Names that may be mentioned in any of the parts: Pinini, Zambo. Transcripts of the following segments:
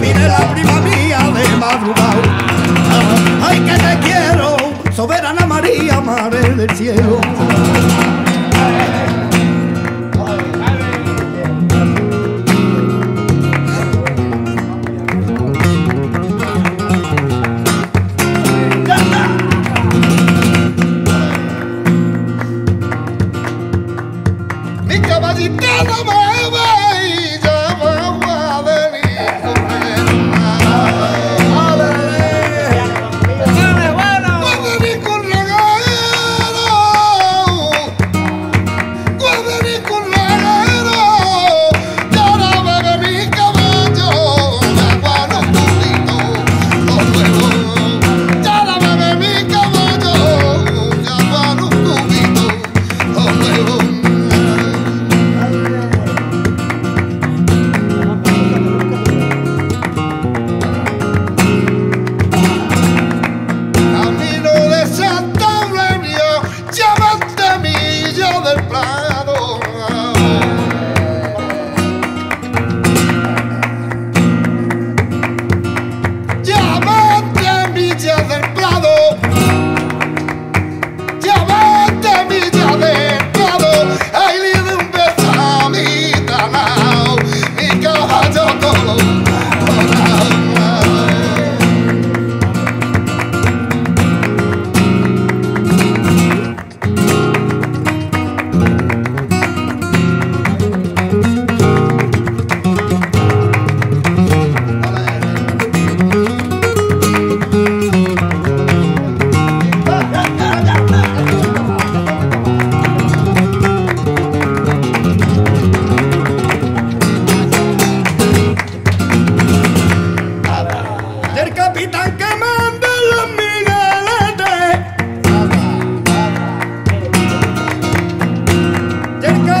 viene la prima mía de madrugada. Ay, que te quiero, soberana María, madre del cielo.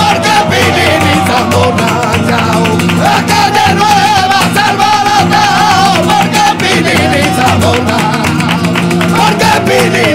porque Pinini Zambo nació. La calle nueva salvará, porque Pinini Zambo nació. Porque Pinini